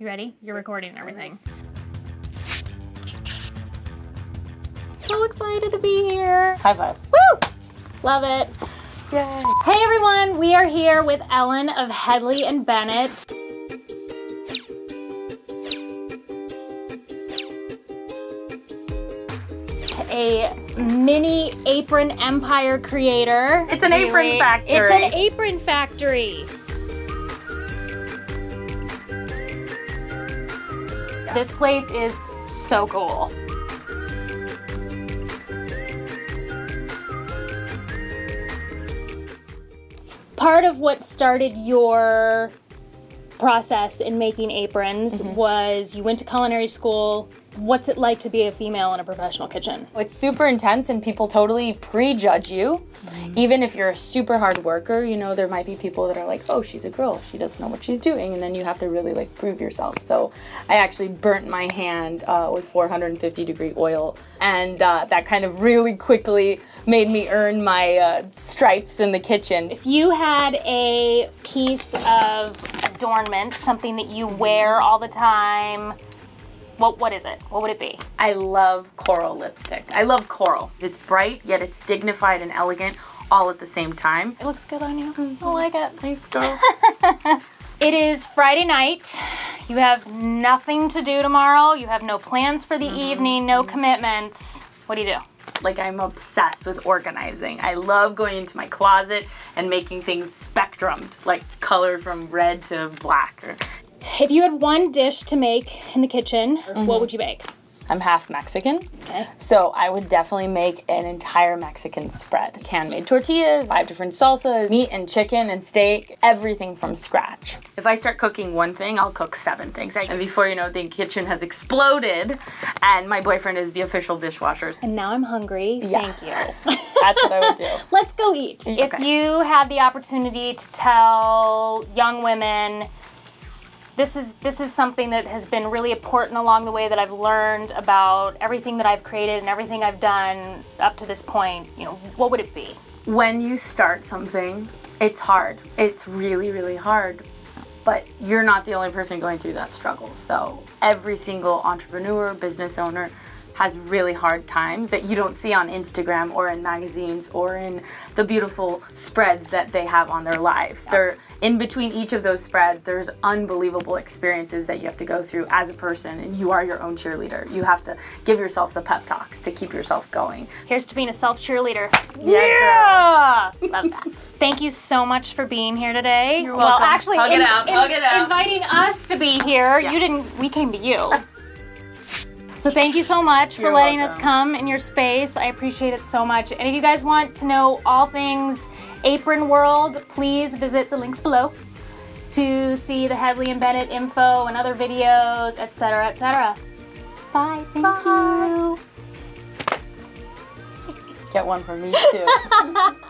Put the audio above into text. You ready? You're recording everything. So excited to be here. High five. Woo! Love it. Yay. Hey everyone, we are here with Ellen of Hedley and Bennett. A mini apron empire creator. It's an apron factory. It's an apron factory. This place is so cool. Part of what started your process in making aprons was you went to culinary school. What's it like to be a female in a professional kitchen? It's super intense and people totally prejudge you. Even if you're a super hard worker, you know, there might be people that are like, oh, she's a girl, she doesn't know what she's doing. And then you have to really like prove yourself. So I actually burnt my hand with 450-degree oil. And that kind of really quickly made me earn my stripes in the kitchen. If you had a piece of adornment, something that you wear all the time, what is it? What would it be? I love coral lipstick. I love coral. It's bright, yet it's dignified and elegant all at the same time. It looks good on you. Mm-hmm. I like it. Thanks, girl. It is Friday night. You have nothing to do tomorrow. You have no plans for the evening, no commitments. What do you do? Like, I'm obsessed with organizing. I love going into my closet and making things spectrumed, like color from red to black. If you had one dish to make in the kitchen, what would you make? I'm half Mexican, so I would definitely make an entire Mexican spread. Handmade tortillas, 5 different salsas, meat and chicken and steak, everything from scratch. If I start cooking one thing, I'll cook 7 things. And before you know it, the kitchen has exploded and my boyfriend is the official dishwasher. And now I'm hungry, thank you. That's what I would do. Let's go eat. Okay. If you had the opportunity to tell young women, this is something that has been really important along the way that I've learned about everything that I've created and everything I've done up to this point, you know, what would it be? When you start something, it's hard. It's really, really hard. But you're not the only person going through that struggle. So every single entrepreneur, business owner has really hard times that you don't see on Instagram or in magazines or in the beautiful spreads that they have on their lives. They're in between each of those spreads, there's unbelievable experiences that you have to go through as a person, and you are your own cheerleader. You have to give yourself the pep talks to keep yourself going. Here's to being a self-cheerleader. Yeah! Love that. Thank you so much for being here today. You're welcome. Well, actually, inviting us to be here. Yeah. We came to you. So thank you so much for letting us come in your space. I appreciate it so much. And if you guys want to know all things apron world, please visit the links below to see the Hedley and Bennett info and other videos, etc., etc. Bye, thank you. Get one for me too.